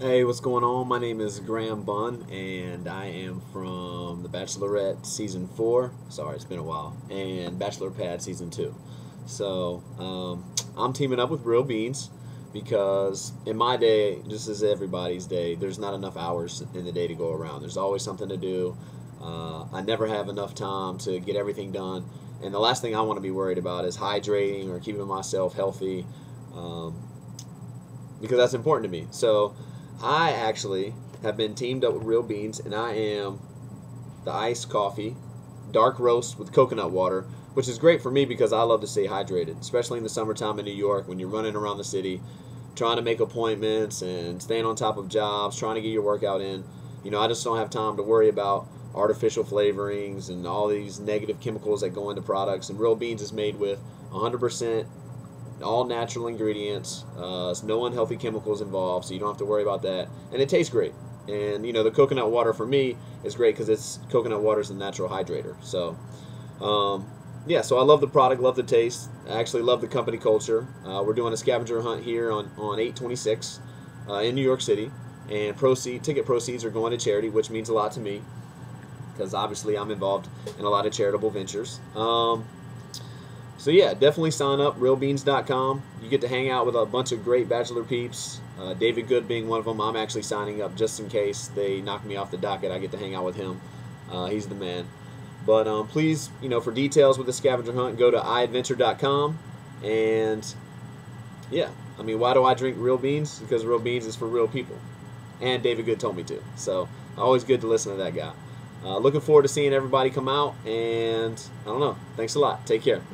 Hey, what's going on? My name is Graham Bunn, and I am from The Bachelorette Season 4. Sorry, it's been a while. And Bachelor Pad Season 2. So, I'm teaming up with RealBeanz because in my day, just as everybody's day, there's not enough hours in the day to go around. There's always something to do. I never have enough time to get everything done. And the last thing I want to be worried about is hydrating or keeping myself healthy because that's important to me. So, I actually have been teamed up with RealBeanz, and I am the iced coffee, dark roast with coconut water, which is great for me because I love to stay hydrated, especially in the summertime in New York when you're running around the city, trying to make appointments and staying on top of jobs, trying to get your workout in. You know, I just don't have time to worry about artificial flavorings and all these negative chemicals that go into products. And RealBeanz is made with 100% all natural ingredients, it's no unhealthy chemicals involved, so you don't have to worry about that, and it tastes great. And you know, the coconut water for me is great because it's coconut water is a natural hydrator. So yeah, so I love the product, love the taste. I actually love the company culture. We're doing a scavenger hunt here on 8/26 in New York City, and ticket proceeds are going to charity, which means a lot to me because obviously I'm involved in a lot of charitable ventures. So yeah, definitely sign up, realbeanz.com. You get to hang out with a bunch of great Bachelor peeps, David Good being one of them. I'm actually signing up just in case they knock me off the docket. I get to hang out with him. He's the man. But please, you know, for details with the scavenger hunt, go to iAdventure.com. And yeah, I mean, why do I drink RealBeanz? Because RealBeanz is for real people. And David Good told me to. So always good to listen to that guy. Looking forward to seeing everybody come out. And I don't know. Thanks a lot. Take care.